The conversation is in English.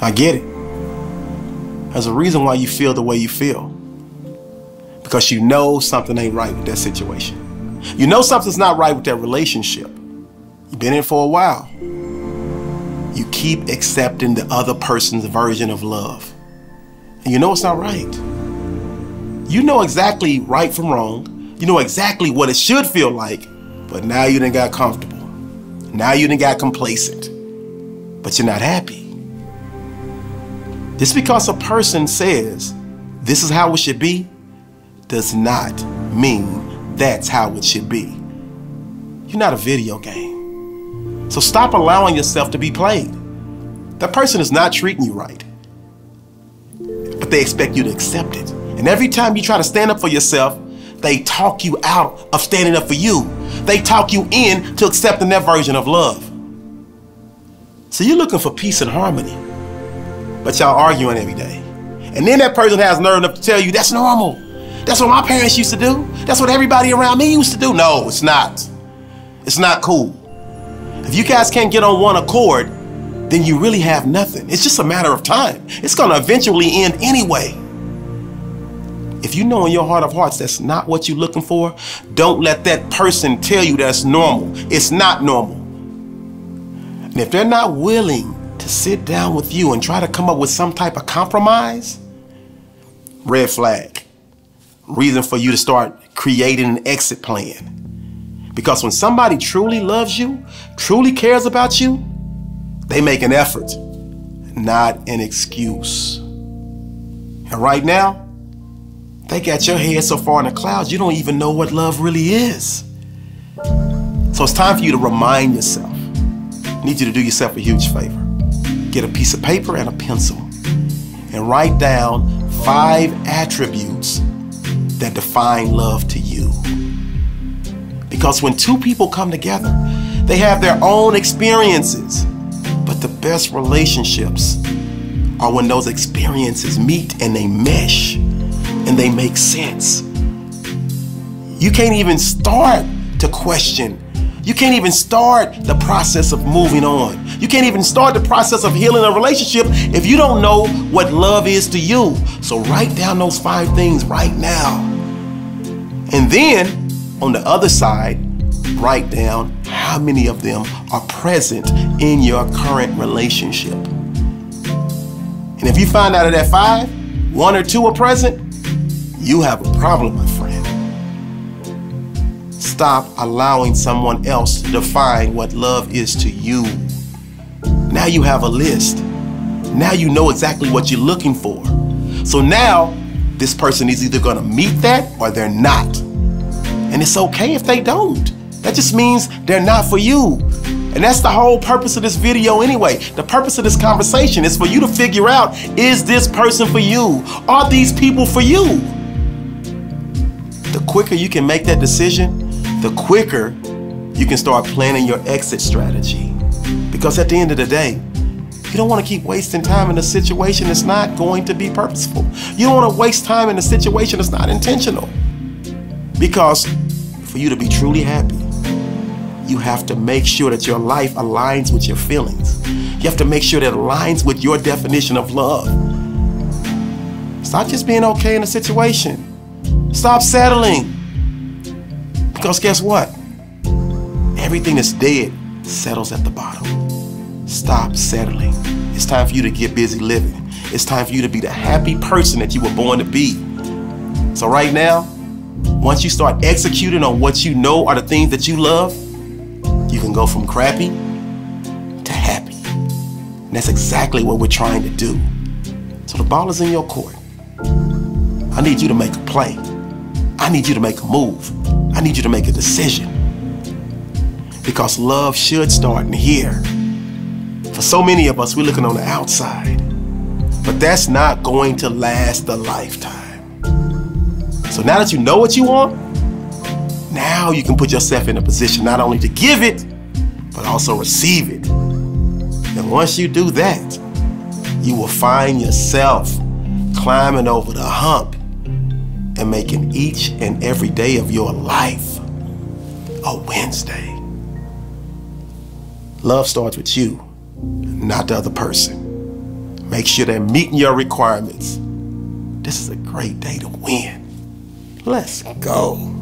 I get it. There's a reason why you feel the way you feel. Because you know something ain't right with that situation. You know something's not right with that relationship. You've been in it for a while. You keep accepting the other person's version of love. And you know it's not right. You know exactly right from wrong. You know exactly what it should feel like. But now you done got comfortable. Now you done got complacent. But you're not happy. Just because a person says, this is how it should be, does not mean that's how it should be. You're not a video game. So stop allowing yourself to be played. That person is not treating you right. But they expect you to accept it. And every time you try to stand up for yourself, they talk you out of standing up for you. They talk you in to accepting their version of love. So you're looking for peace and harmony, but y'all arguing every day. And then that person has nerve enough to tell you, that's normal. That's what my parents used to do. That's what everybody around me used to do. No, it's not. It's not cool. If you guys can't get on one accord, then you really have nothing. It's just a matter of time. It's gonna eventually end anyway. If you know in your heart of hearts that's not what you're looking for, don't let that person tell you that's normal. It's not normal. And if they're not willing to sit down with you and try to come up with some type of compromise, red flag. Reason for you to start creating an exit plan. Because when somebody truly loves you, truly cares about you, they make an effort, not an excuse. And right now, they got your head so far in the clouds, you don't even know what love really is. So it's time for you to remind yourself. I need you to do yourself a huge favor. Get a piece of paper and a pencil and write down 5 attributes that define love to you. Because when two people come together, they have their own experiences. But the best relationships are when those experiences meet and they mesh and they make sense. You can't even start to question. You can't even start the process of moving on. You can't even start the process of healing a relationship if you don't know what love is to you. So write down those 5 things right now. And then, on the other side, write down how many of them are present in your current relationship. And if you find out of that 5, 1 or 2 are present, you have a problem, my friend. Stop allowing someone else to define what love is to you. Now you have a list. Now you know exactly what you're looking for. So now, this person is either gonna meet that or they're not. And it's okay if they don't. That just means they're not for you. And that's the whole purpose of this video anyway. The purpose of this conversation is for you to figure out, is this person for you? Are these people for you? The quicker you can make that decision, the quicker you can start planning your exit strategy. Because at the end of the day, you don't want to keep wasting time in a situation that's not going to be purposeful. You don't want to waste time in a situation that's not intentional. Because for you to be truly happy, you have to make sure that your life aligns with your feelings. You have to make sure that it aligns with your definition of love. Stop just being okay in a situation. Stop settling. Because guess what? Everything that's dead settles at the bottom. Stop settling. It's time for you to get busy living. It's time for you to be the happy person that you were born to be. So right now, once you start executing on what you know are the things that you love, you can go from crappy to happy. And that's exactly what we're trying to do. So the ball is in your court. I need you to make a play. I need you to make a move. I need you to make a decision. Because love should start in here. For so many of us, we're looking on the outside. But that's not going to last a lifetime. So now that you know what you want, now you can put yourself in a position not only to give it, but also receive it. And once you do that, you will find yourself climbing over the hump and making each and every day of your life a Wednesday. Love starts with you, not the other person. Make sure they're meeting your requirements. This is a great day to win. Let's go.